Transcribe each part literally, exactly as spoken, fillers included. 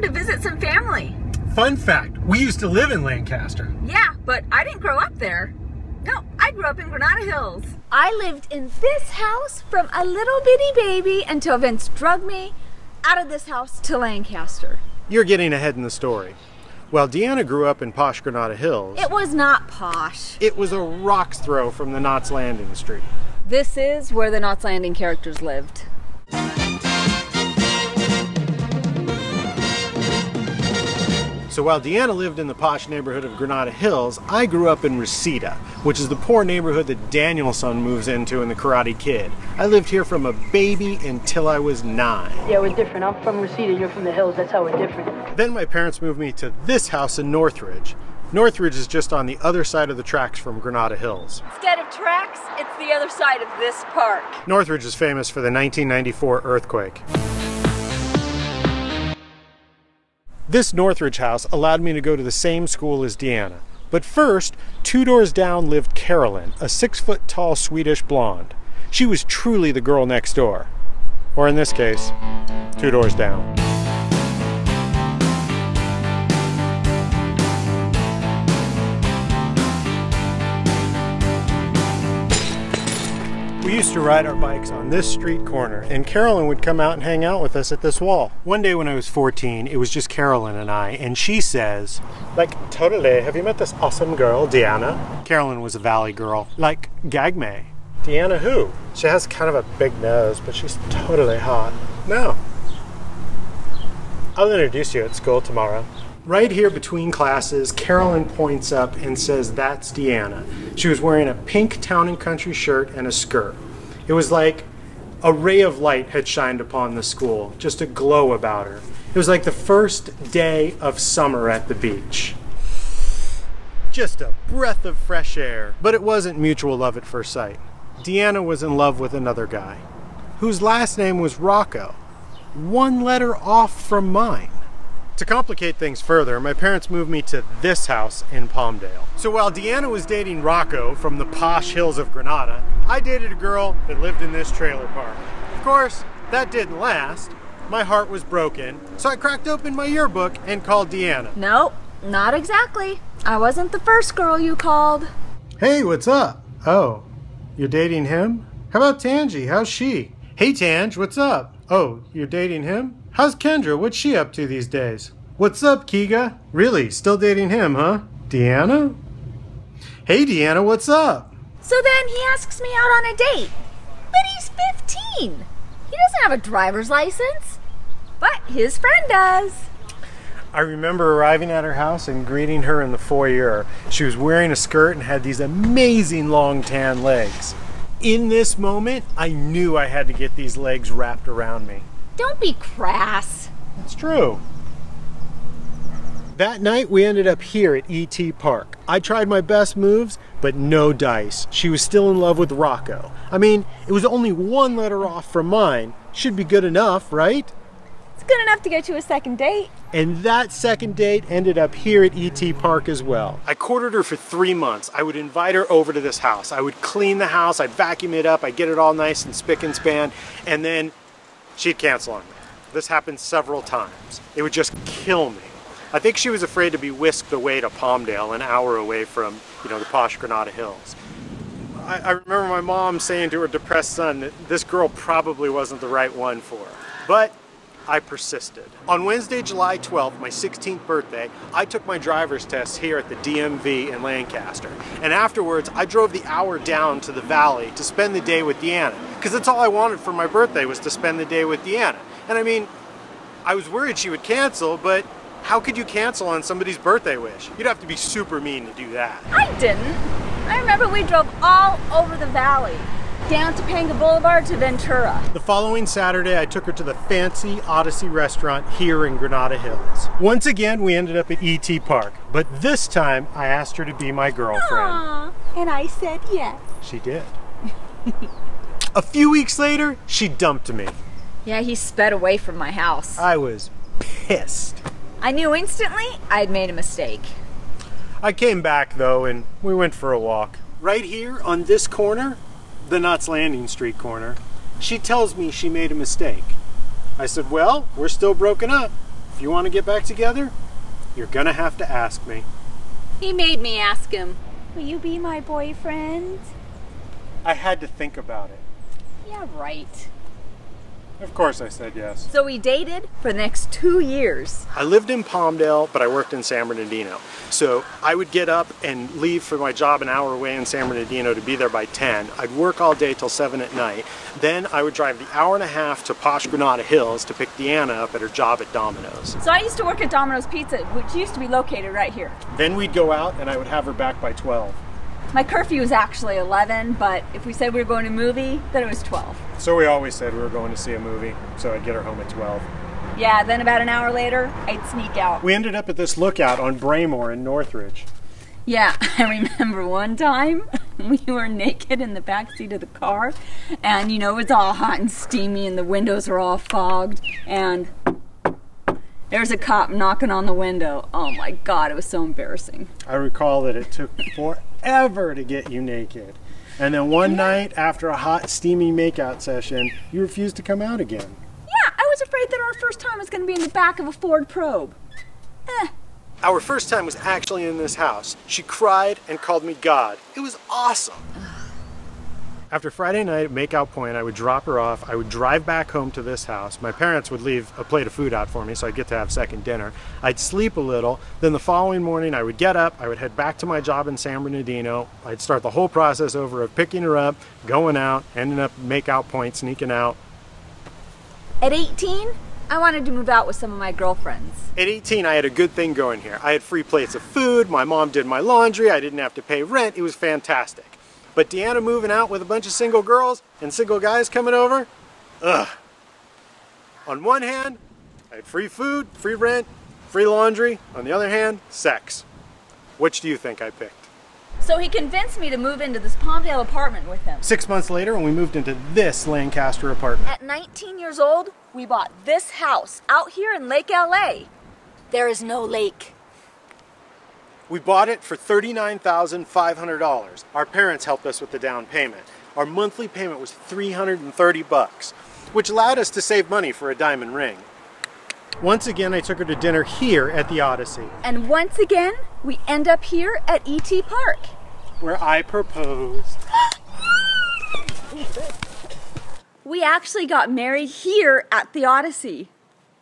Lancaster to visit some family. Fun fact, we used to live in Lancaster. Yeah, but I didn't grow up there. No, I grew up in Granada Hills. I lived in this house from a little bitty baby until Vince drugged me out of this house to Lancaster. You're getting ahead in the story. Well, Deanna grew up in posh Granada Hills. It was not posh. It was a rock's throw from the Knots Landing street. This is where the Knots Landing characters lived. So while Deanna lived in the posh neighborhood of Granada Hills, I grew up in Reseda, which is the poor neighborhood that Danielson moves into in the Karate Kid. I lived here from a baby until I was nine. Yeah, we're different. I'm from Reseda, you're from the hills, that's how we're different. Then my parents moved me to this house in Northridge. Northridge is just on the other side of the tracks from Granada Hills. Instead of tracks, it's the other side of this park. Northridge is famous for the nineteen ninety-four earthquake. This Northridge house allowed me to go to the same school as Deanna. But first, two doors down lived Carolyn, a six-foot-tall Swedish blonde. She was truly the girl next door. Or in this case, two doors down. We used to ride our bikes on this street corner, and Carolyn would come out and hang out with us at this wall. One day when I was fourteen, it was just Carolyn and I, and she says, like, totally, have you met this awesome girl, Deanna? Carolyn was a valley girl, like, gag me. Deanna who? She has kind of a big nose, but she's totally hot. No. I'll introduce you at school tomorrow. Right here between classes, Carolyn points up and says, that's Deanna. She was wearing a pink Town and Country shirt and a skirt. It was like a ray of light had shined upon the school, just a glow about her. It was like the first day of summer at the beach. Just a breath of fresh air. But it wasn't mutual love at first sight. Deanna was in love with another guy, whose last name was Rocco, one letter off from mine. To complicate things further, my parents moved me to this house in Palmdale. So while Deanna was dating Rocco from the posh hills of Granada, I dated a girl that lived in this trailer park. Of course, that didn't last. My heart was broken, so I cracked open my yearbook and called Deanna. Nope, not exactly. I wasn't the first girl you called. Hey, what's up? Oh, you're dating him? How about Tangie? How's she? Hey, Tange, what's up? Oh, you're dating him? How's Kendra? What's she up to these days? What's up, Kiga? Really? Still dating him, huh? Deanna? Hey, Deanna, what's up? So then he asks me out on a date. But he's fifteen. He doesn't have a driver's license. But his friend does. I remember arriving at her house and greeting her in the foyer. She was wearing a skirt and had these amazing long tan legs. In this moment, I knew I had to get these legs wrapped around me. Don't be crass. It's true. That night we ended up here at E T Park. I tried my best moves, but no dice. She was still in love with Rocco. I mean, it was only one letter off from mine. Should be good enough, right? It's good enough to get you a second date. And that second date ended up here at E T Park as well. I courted her for three months. I would invite her over to this house. I would clean the house, I'd vacuum it up, I'd get it all nice and spick and span, and then she'd cancel on me. This happened several times. It would just kill me. I think she was afraid to be whisked away to Palmdale, an hour away from, you know, the posh Granada Hills. I, I remember my mom saying to her depressed son that this girl probably wasn't the right one for her. But I persisted. On Wednesday, July twelfth, my sixteenth birthday, I took my driver's test here at the D M V in Lancaster. And afterwards, I drove the hour down to the valley to spend the day with Deanna, because that's all I wanted for my birthday was to spend the day with Deanna. And I mean, I was worried she would cancel, but how could you cancel on somebody's birthday wish? You'd have to be super mean to do that. I didn't. I remember we drove all over the valley, down Topanga Boulevard to Ventura. The following Saturday, I took her to the fancy Odyssey restaurant here in Granada Hills. Once again, we ended up at E T Park, but this time I asked her to be my girlfriend. Aww, and I said yes. She did. A few weeks later, she dumped me. Yeah, he sped away from my house. I was pissed. I knew instantly I had made a mistake. I came back though, and we went for a walk. Right here on this corner, the Knots Landing street corner, she tells me she made a mistake. I said, well, we're still broken up. If you want to get back together, you're gonna have to ask me. He made me ask him. Will you be my boyfriend? I had to think about it. Yeah, right. Of course I said yes. So we dated for the next two years. I lived in Palmdale, but I worked in San Bernardino. So I would get up and leave for my job an hour away in San Bernardino to be there by ten. I'd work all day till seven at night. Then I would drive the hour and a half to posh Granada Hills to pick Deanna up at her job at Domino's. So I used to work at Domino's Pizza, which used to be located right here. Then we'd go out and I would have her back by twelve. My curfew was actually eleven, but if we said we were going to a movie, then it was twelve. So we always said we were going to see a movie, so I'd get her home at twelve. Yeah, then about an hour later, I'd sneak out. We ended up at this lookout on Braymore in Northridge. Yeah, I remember one time we were naked in the backseat of the car, and you know, it's all hot and steamy, and the windows are all fogged, and there's a cop knocking on the window. Oh my God, it was so embarrassing. I recall that it took four ever to get you naked. And then one yeah. night after a hot, steamy makeout session, you refused to come out again. Yeah, I was afraid that our first time was going to be in the back of a Ford Probe. Eh. Our first time was actually in this house. She cried and called me God. It was awesome. After Friday night at Make Out Point, I would drop her off. I would drive back home to this house. My parents would leave a plate of food out for me, so I'd get to have second dinner. I'd sleep a little. Then the following morning, I would get up. I would head back to my job in San Bernardino. I'd start the whole process over of picking her up, going out, ending up at Make Out Point, sneaking out. At eighteen, I wanted to move out with some of my girlfriends. At eighteen, I had a good thing going here. I had free plates of food. My mom did my laundry. I didn't have to pay rent. It was fantastic. But Deanna moving out with a bunch of single girls and single guys coming over, ugh. On one hand, I had free food, free rent, free laundry. On the other hand, sex. Which do you think I picked? So he convinced me to move into this Palmdale apartment with him. Six months later, when we moved into this Lancaster apartment. At nineteen years old, we bought this house out here in Lake L A. There is no lake. We bought it for thirty-nine thousand five hundred dollars. Our parents helped us with the down payment. Our monthly payment was three hundred thirty bucks, which allowed us to save money for a diamond ring. Once again, I took her to dinner here at the Odyssey. And once again, we end up here at E T Park, where I proposed. We actually got married here at the Odyssey.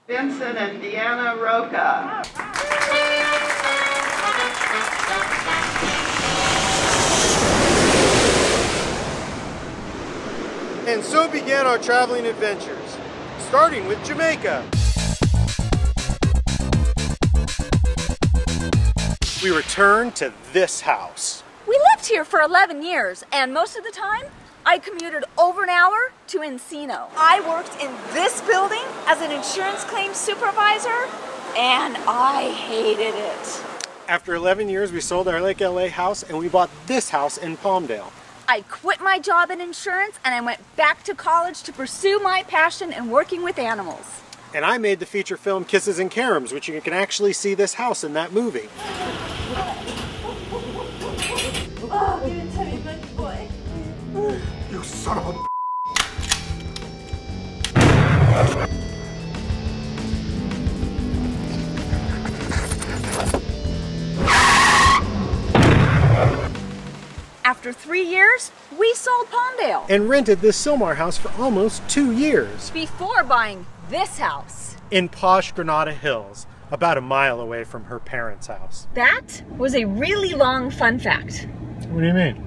Vincent and Deanna Rocco. And so began our traveling adventures, starting with Jamaica. We returned to this house. We lived here for eleven years, and most of the time, I commuted over an hour to Encino. I worked in this building as an insurance claims supervisor, and I hated it. After eleven years, we sold our Lake L A house, and we bought this house in Palmdale. I quit my job in insurance and I went back to college to pursue my passion in working with animals. And I made the feature film Kisses and Caroms, which you can actually see this house in that movie. Oh, you're a tiny little boy. You son of a... After three years, we sold Palmdale. And rented this Sylmar house for almost two years. Before buying this house. In posh Granada Hills, about a mile away from her parents' house. That was a really long fun fact. What do you mean?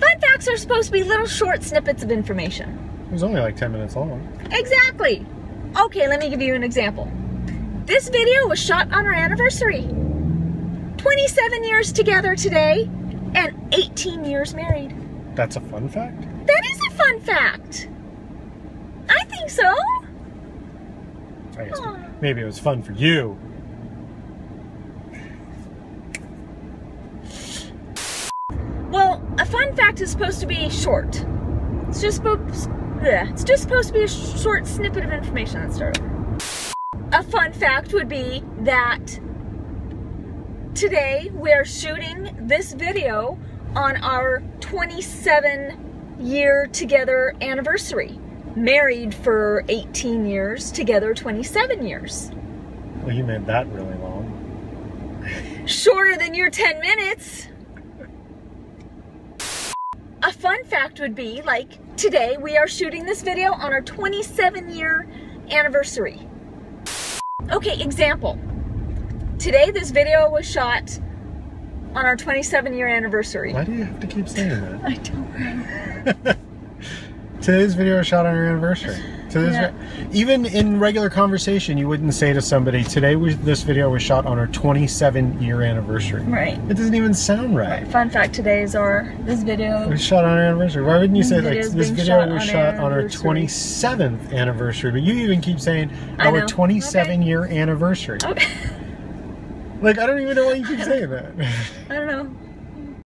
Fun facts are supposed to be little short snippets of information. It was only like ten minutes long. Exactly. Okay, let me give you an example. This video was shot on our anniversary. twenty-seven years together today. And eighteen years married. That's a fun fact? That is a fun fact. I think so. I guess maybe it was fun for you. Well, a fun fact is supposed to be short. It's just, it's just supposed to be a short snippet of information. Let's start over. A fun fact would be that today, we're shooting this video on our twenty-seven year together anniversary. Married for eighteen years, together twenty-seven years. Well, you made that really long. Shorter than your ten minutes. A fun fact would be, like, today we are shooting this video on our twenty-seven year anniversary. Okay, example. Today this video was shot on our twenty-seven year anniversary. Why do you have to keep saying that? I don't know. Today's video was shot on our anniversary. Today's yeah. Even in regular conversation, you wouldn't say to somebody, today was, this video was shot on our twenty-seven year anniversary. Right. It doesn't even sound right. right. Fun fact, today's our, this video was shot on our anniversary. Why wouldn't you say, like, this video was shot on our twenty-seventh anniversary? But you even keep saying our twenty-seven year anniversary. Okay. Like, I don't even know why you keep saying that. I don't know.